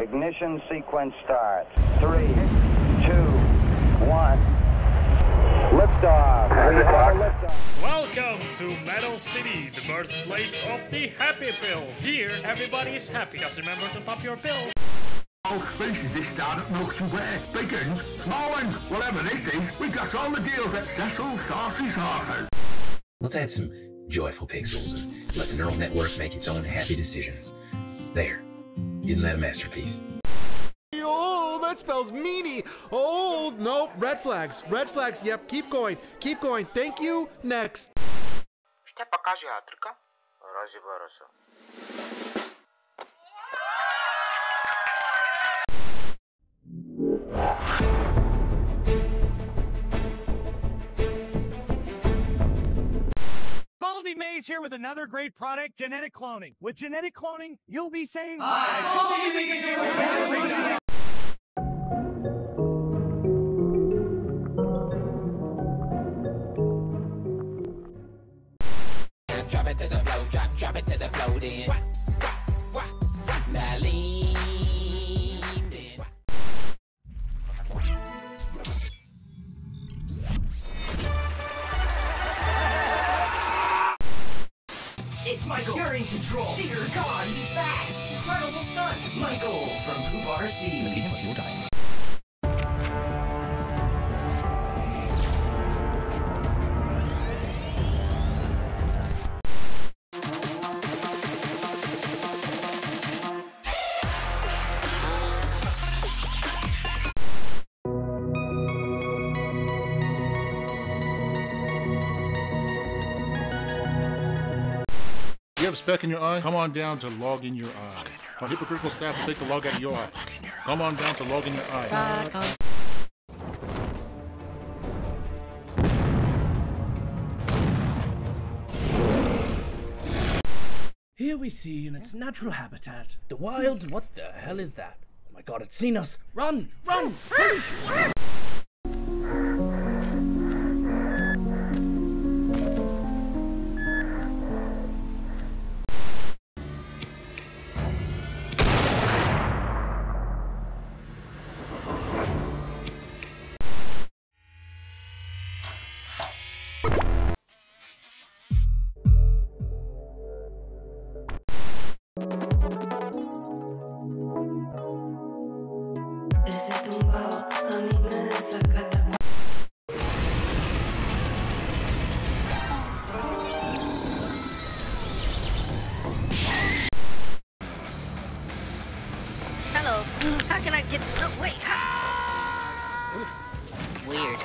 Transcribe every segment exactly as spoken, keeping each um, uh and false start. Ignition sequence start. Three, two, one. Liftoff. We have a liftoff. Welcome to Metal City, the birthplace of the happy pills. Here, everybody is happy. Just remember to pop your pills. All spaces this time look to where big ends, small ends, whatever this is. We got all the deals at Cecil Saucy's Hard. Let's add some joyful pixels and let the neural network make its own happy decisions. There. Isn't that a masterpiece? Oh, that spells meanie. Oh, no. Red flags. Red flags. Yep. Keep going. Keep going. Thank you. Next. Maze here with another great product, genetic cloning. With genetic cloning, you'll be saved. Hi. Drop it to the flow, drop, drop it to the flow, then. Now lean in. It's Michael, you're in control. Dear God, he's back. Incredible stunts. Michael from Poop R C. Let's get him if you're dying. A speck in your eye, come on down to log in your eye. Our hypocritical staff will take the log out of your eye. Come on down to log in your eye. Here we see in its natural habitat the wild. What the hell is that? Oh my God, it's seen us. Run, run, finish, run. Hello. How can I get? Oh, wait. Ah! Oof. Weird.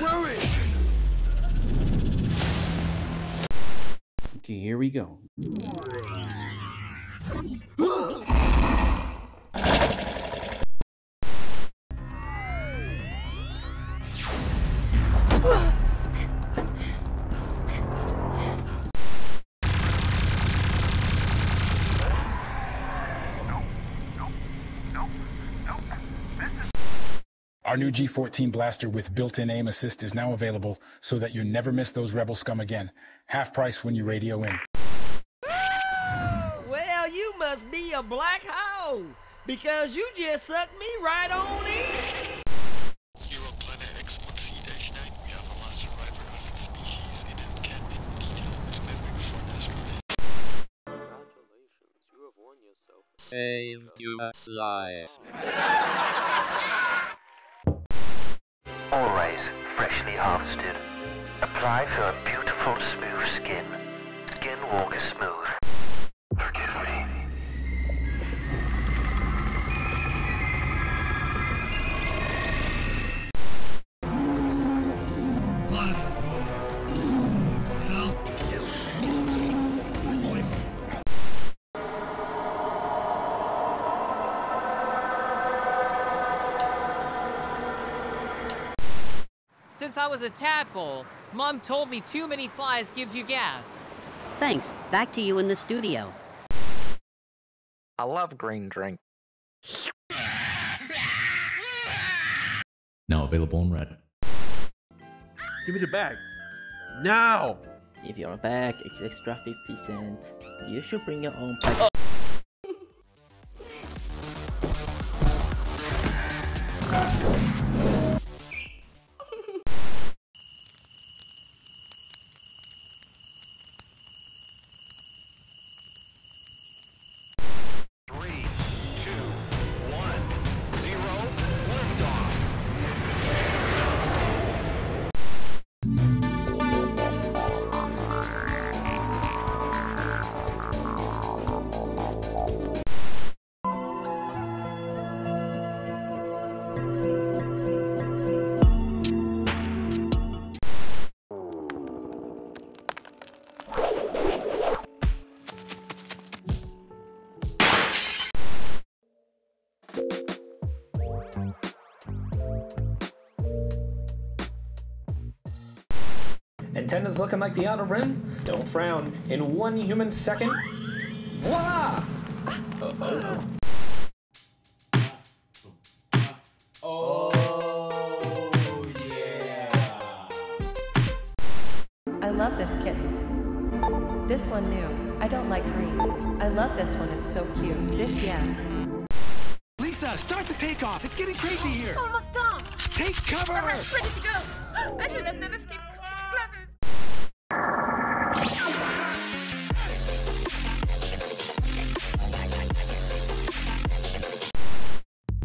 Where is she? Okay, here we go. Our new G fourteen blaster with built-in aim assist is now available so that you never miss those rebel scum again. Half price when you radio in. Well, you must be a black hole because you just sucked me right on in. Here on Planet X one C nine, we have a last survivor of its species in encampment detail which memory for last release. Congratulations, you have won yourself. Save U S life. Always freshly harvested. Apply for a beautiful, smooth skin. Skinwalker Smooth. Forgive me. Since I was a tadpole, Mom told me too many flies gives you gas. Thanks. Back to you in the studio. I love green drink. Now available on Reddit. Give me the bag. Now! If you're back, it's extra fifty cents. You should bring your own pack. Oh. Nintendo's looking like the Outer Rim? Don't frown. In one human second... Voila! Uh-oh. Oh, yeah! I love this kitten. This one new. I don't like green. I love this one, it's so cute. This, yes. Lisa, start the takeoff! It's getting crazy here! It's almost done! Take cover! Alright, ready to go! I should have never skipped.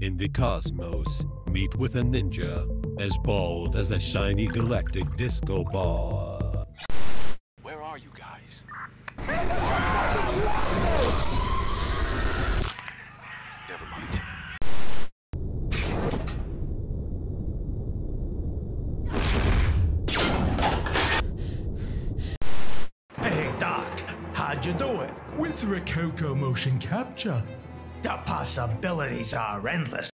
In the cosmos, meet with a ninja, as bold as a shiny galactic disco ball. Where are you guys? Never mind. Hey Doc, how'd you do it? With Rokoko motion capture. The possibilities are endless.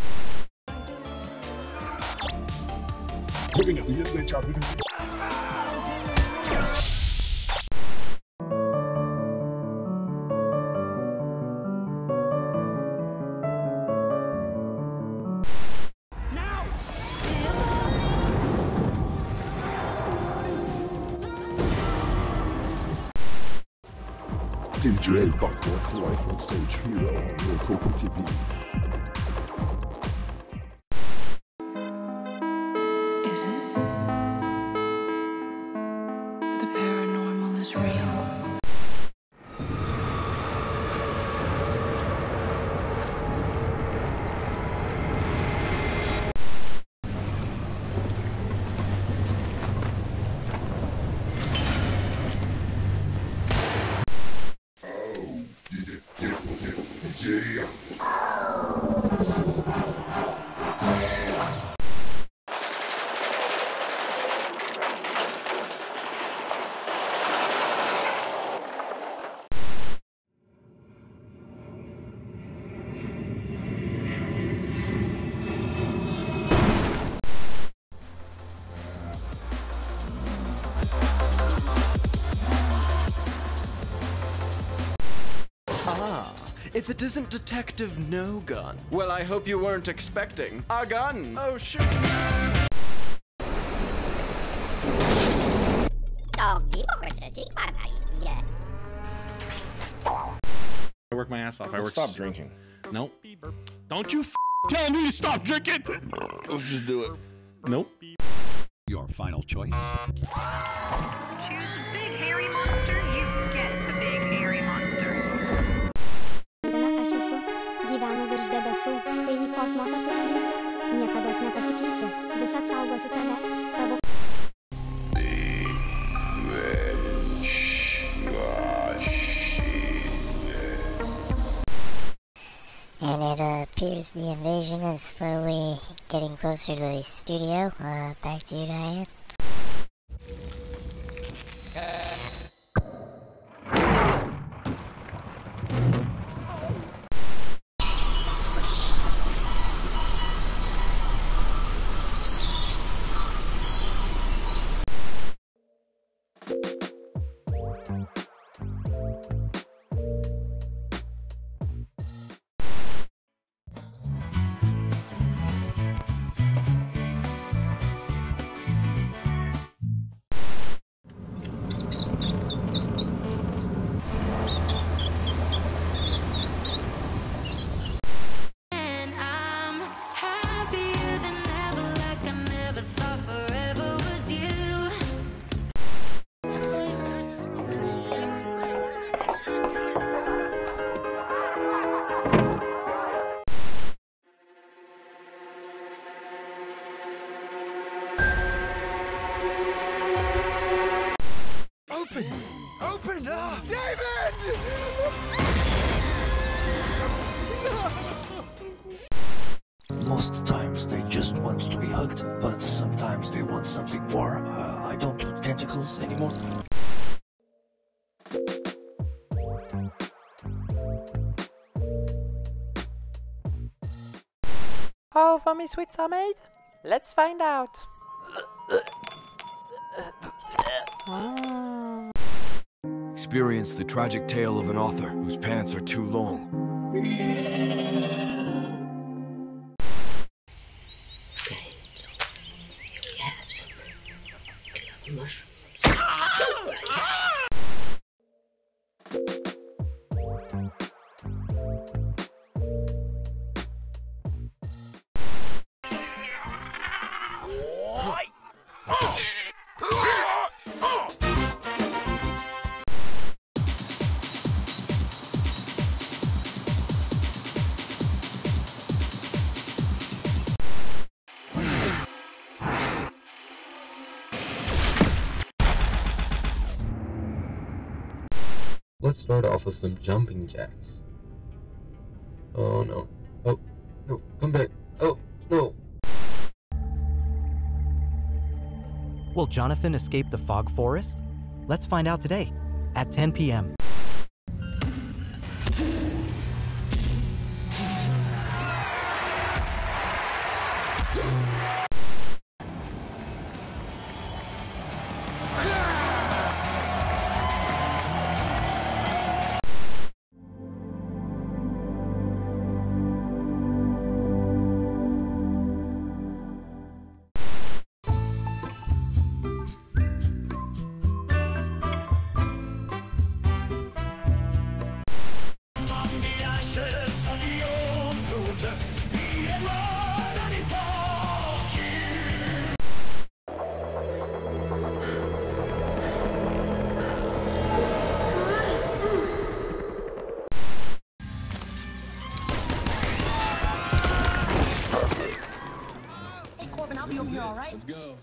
D J Buckler, life on stage hero on Coco T V. Is it that the paranormal is real? If it isn't Detective No Gun. Well, I hope you weren't expecting a gun. Oh, shoot. I work my ass off. I work. Stop drinking. Nope. Don't you f tell me to stop drinking. Let's just do it. Nope. Your final choice. Choose a big hairy monster. You get the big hairy monster. And it uh, appears the invasion is slowly getting closer to the studio. Uh, back to you, Diane. Most times they just want to be hugged, but sometimes they want something more. Uh, I don't do tentacles anymore. How foamy sweets are made? Let's find out. Ah. Experience the tragic tale of an author whose pants are too long. Okay, so you have some club mushrooms. Let's start off with some jumping jacks. Oh no. Oh, no, come back. Oh, no. Will Jonathan escape the fog forest? Let's find out today at ten p m Let's go.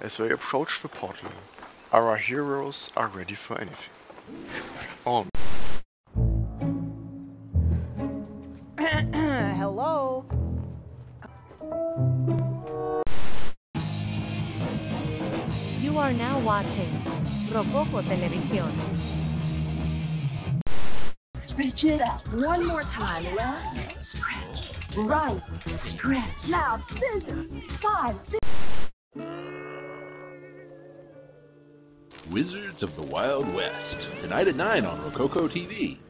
As they approach the portal, our heroes are ready for anything. All. Hello. You are now watching Rokoko Televisión. Stretch it out one more time. Left, stretch. Right, stretch. Now scissors. Five, six. Wizards of the Wild West, tonight at nine on Rokoko T V.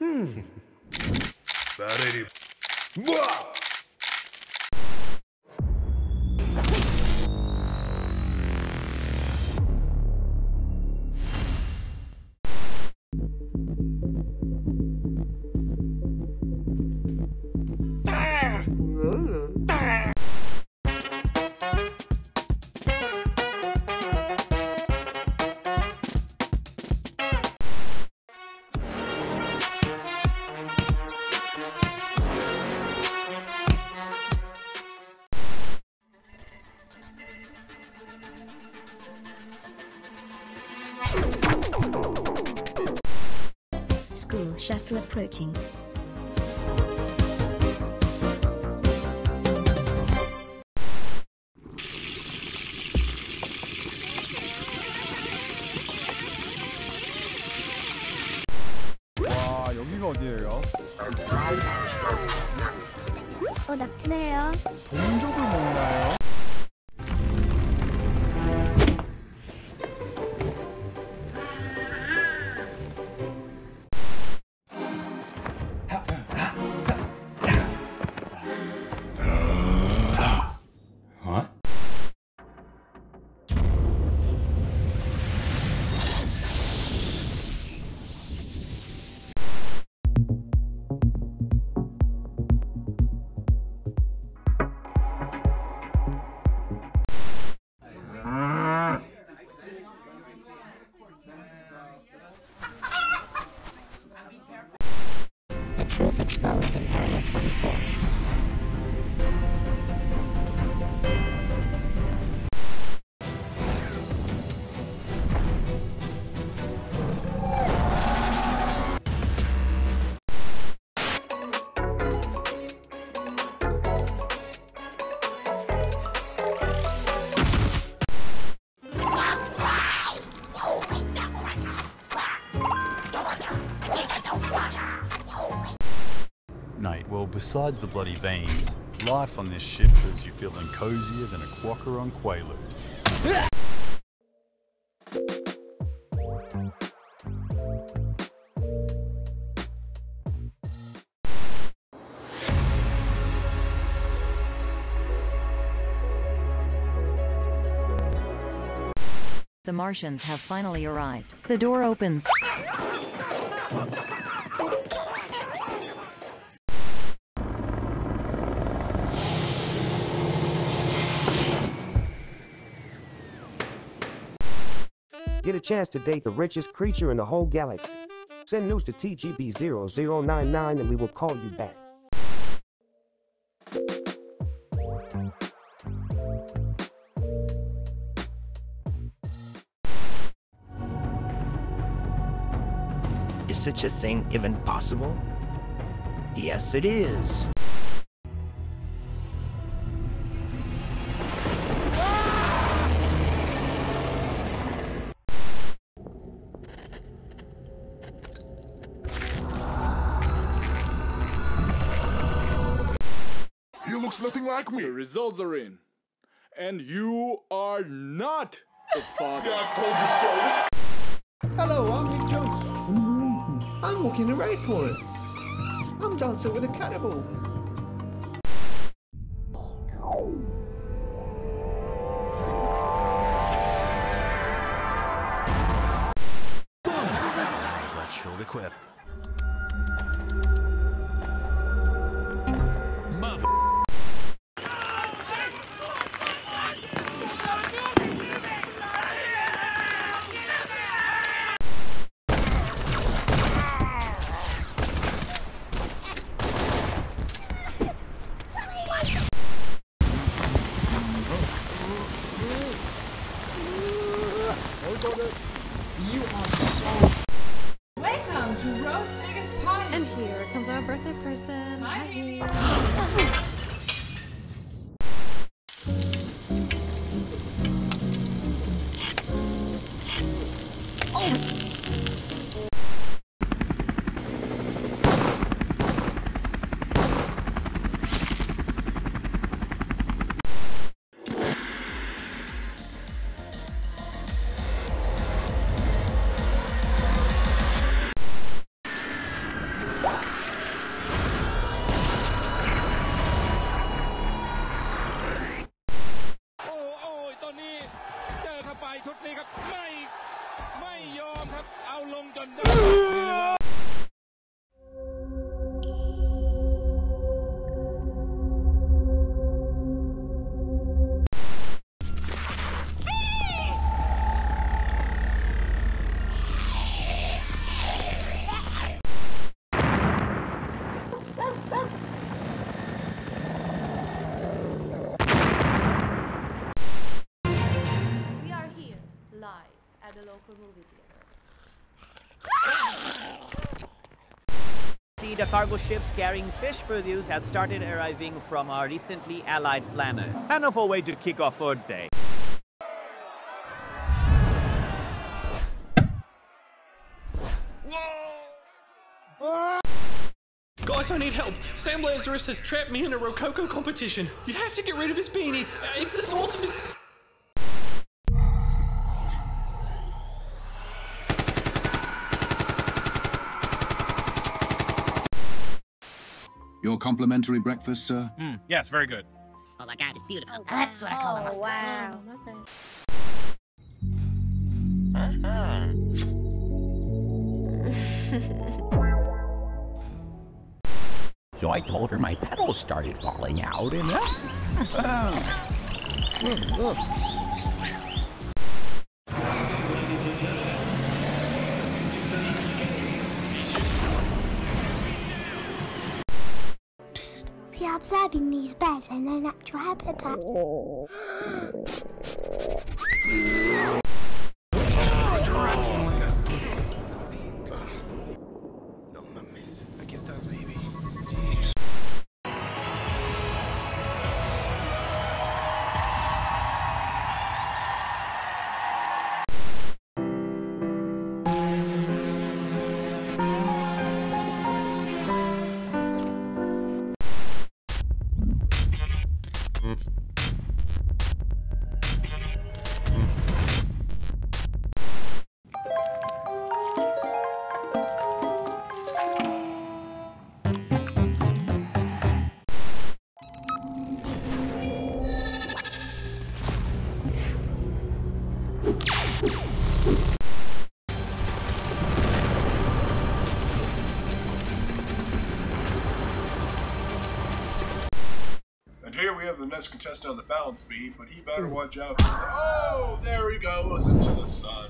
Hmm. vehicle approaching. 와, 여기가 어디예요? 어, 낙지네요. 동족을 먹나요? Truth exposed in Area twenty-four. Besides the bloody veins, life on this ship has you feeling cozier than a quokka on Quaaludes. The Martians have finally arrived. The door opens. Get a chance to date the richest creature in the whole galaxy. Send news to T G B zero zero nine nine and we will call you back. Is such a thing even possible? Yes, it is. Nothing like me. Your results are in, and you are not the father. I told you so. Hello, I'm Nick Johnson. Mm-hmm. I'm walking the raid forest. I'm dancing with a cannibal. Alright, let's show the quip. You are so... Welcome to Road's biggest party! And here comes our birthday person! Hi, Haley! At the local movie theater. The cargo ships carrying fish produce have started arriving from our recently allied planet. And of a way to kick off Earth Day. Whoa. Guys, I need help. Sam Lazarus has trapped me in a Rokoko competition. You have to get rid of his beanie. It's the source of his... Your complimentary breakfast, sir? Mm, yes, very good. Oh my god, it's beautiful. Oh, that's what I call oh, a mustache. Wow. Uh-huh. So I told her my petals started falling out and... Uh, observing these bears in their natural habitat. Here we have the next contestant on the balance beam, but he better watch out. Oh, there he goes into the sun.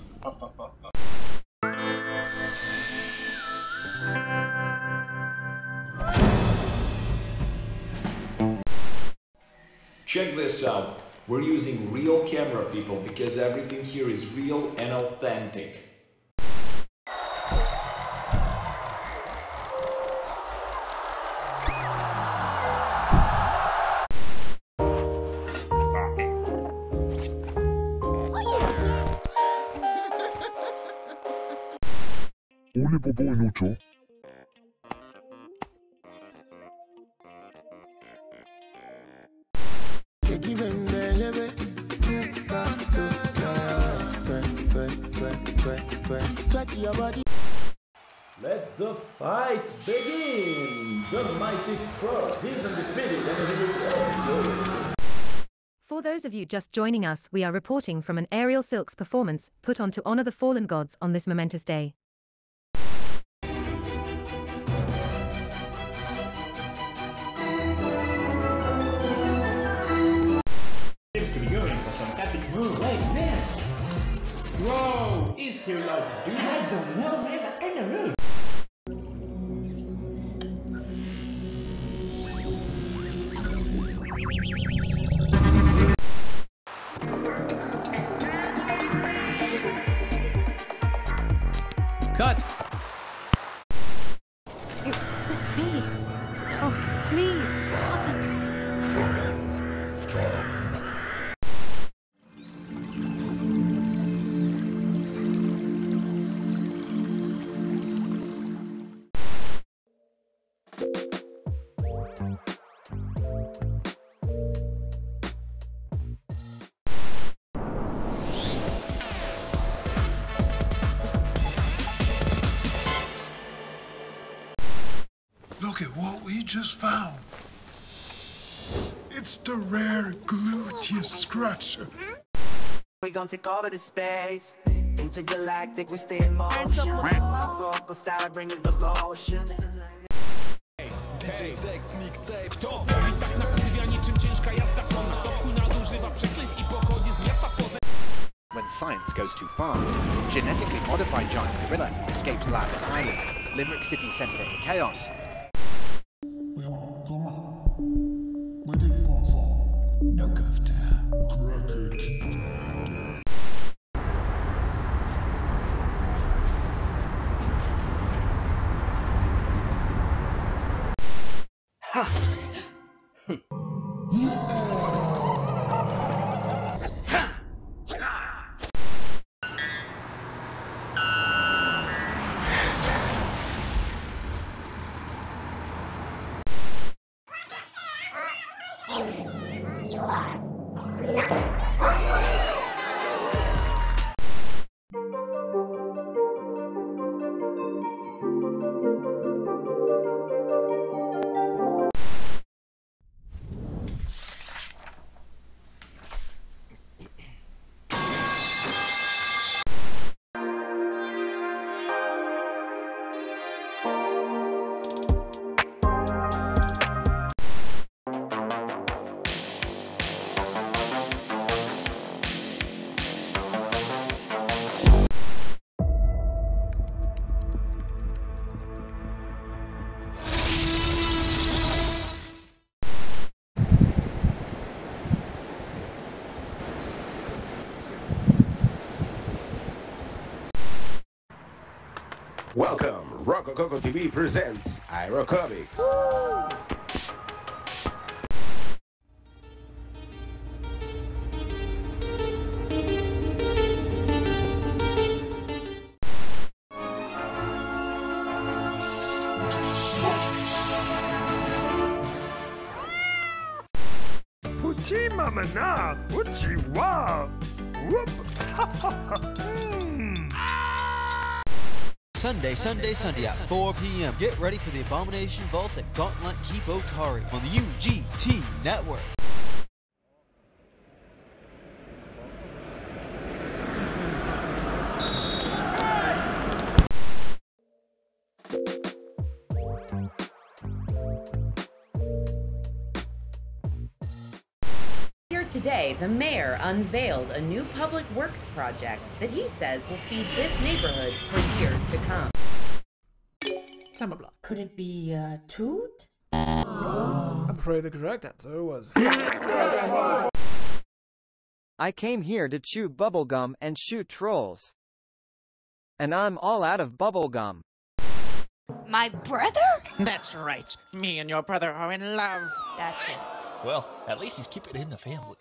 Check this out. We're using real camera people because everything here is real and authentic. Holy Bobo and Ocho. Let the fight begin! The mighty Frog, he's undefeated and he will... For those of you just joining us, we are reporting from an Aerial Silks performance put on to honor the fallen gods on this momentous day. Whoa! Is he allowed to do that? I don't know, man. That's kind of rude. Cut! It wasn't me. Oh, please, it wasn't. Strong. Strong. Look at what we just found. It's the rare gluteus scratcher. We're gonna take over the space. Intergalactic, we stay in motion. Vocal style, bring it the lotion. Hey, hey. Kto mówi tak na kurwia niczym ciężka jazda konna? Kto chuj nadużywa przekleństw I pochodzi z miasta Poznań? When science goes too far, genetically modified giant gorilla escapes lab and island. Limerick City Center in chaos. Welcome, Rokoko T V presents Iroco Comics. Woo! Sunday, Sunday, Sunday at four p m Get ready for the Abomination Vault at Gauntlet Keep Otari on the U G T Network. Today, the mayor unveiled a new public works project that he says will feed this neighborhood for years to come. Time block. Could it be uh, Toot? Oh. I'm afraid the correct answer was. I came here to chew bubblegum and shoot trolls. And I'm all out of bubblegum. My brother? That's right. Me and your brother are in love. That's it. Well, at least he's keeping it in the family.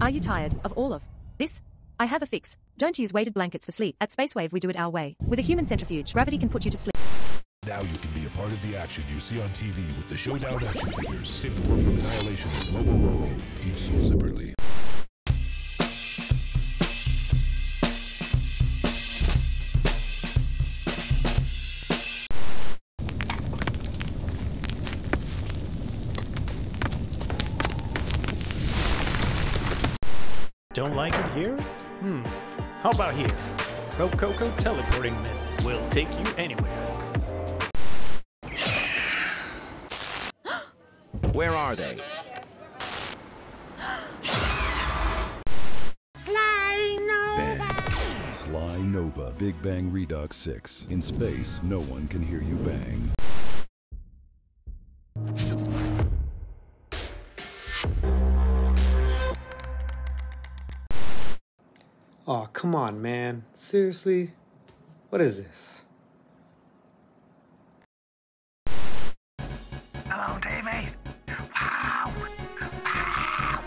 Are you tired of all of this? I have a fix. Don't use weighted blankets for sleep. At Space Wave, we do it our way. With a human centrifuge, gravity can put you to sleep. Now you can be a part of the action you see on T V with the Showdown action figures. Save the world from annihilation and global roll, each sold separately. Don't like it here? Hmm. How about here? Rokoko teleporting mitt will take you anywhere. Where are they? Fly Nova! Fly Nova Big Bang Redux six. In space, no one can hear you bang. Aw, oh, come on, man. Seriously? What is this? Hello, T V. Wow. Wow. Ah.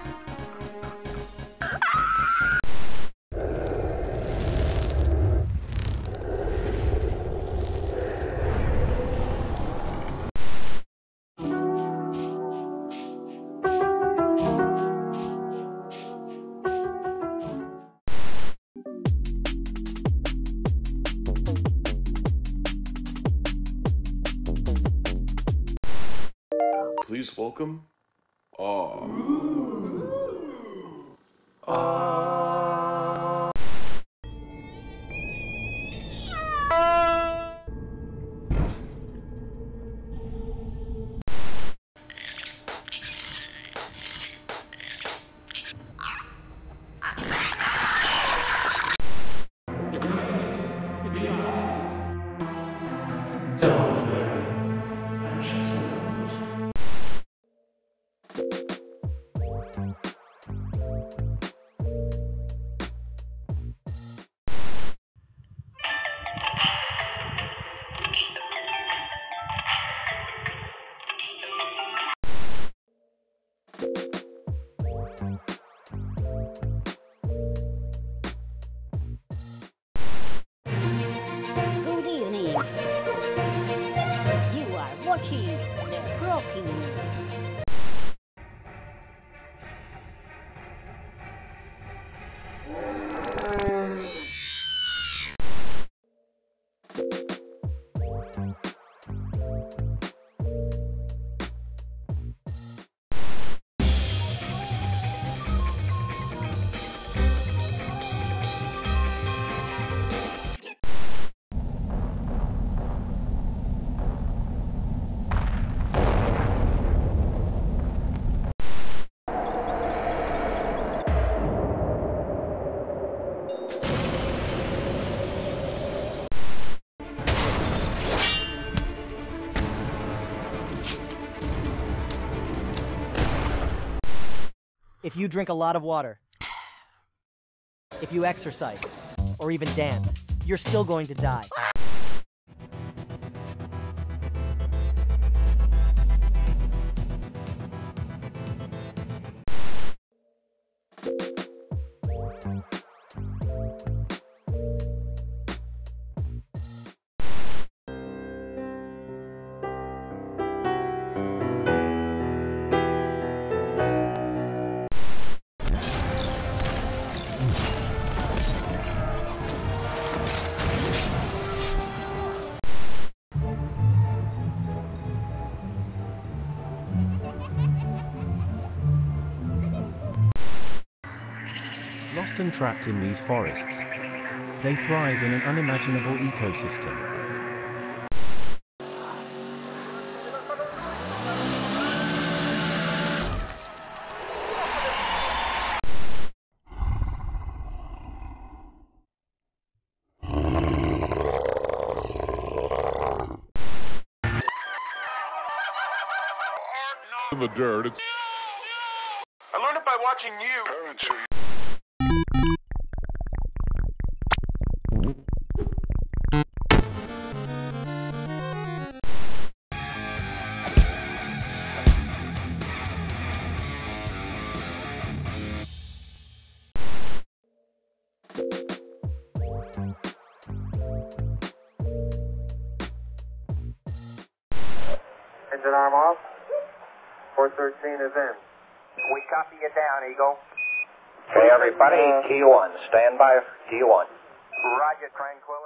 Please welcome. Ah. Ah. watching the Croaking News. If you drink a lot of water, if you exercise, or even dance, you're still going to die. Lost and trapped in these forests, they thrive in an unimaginable ecosystem. In the dirt, it's... I learned it by watching you. Parents are... Engine arm off. four thirteen is in. We copy you down, Eagle. Hey, everybody. G one. Stand by for G one. Roger, Tranquil.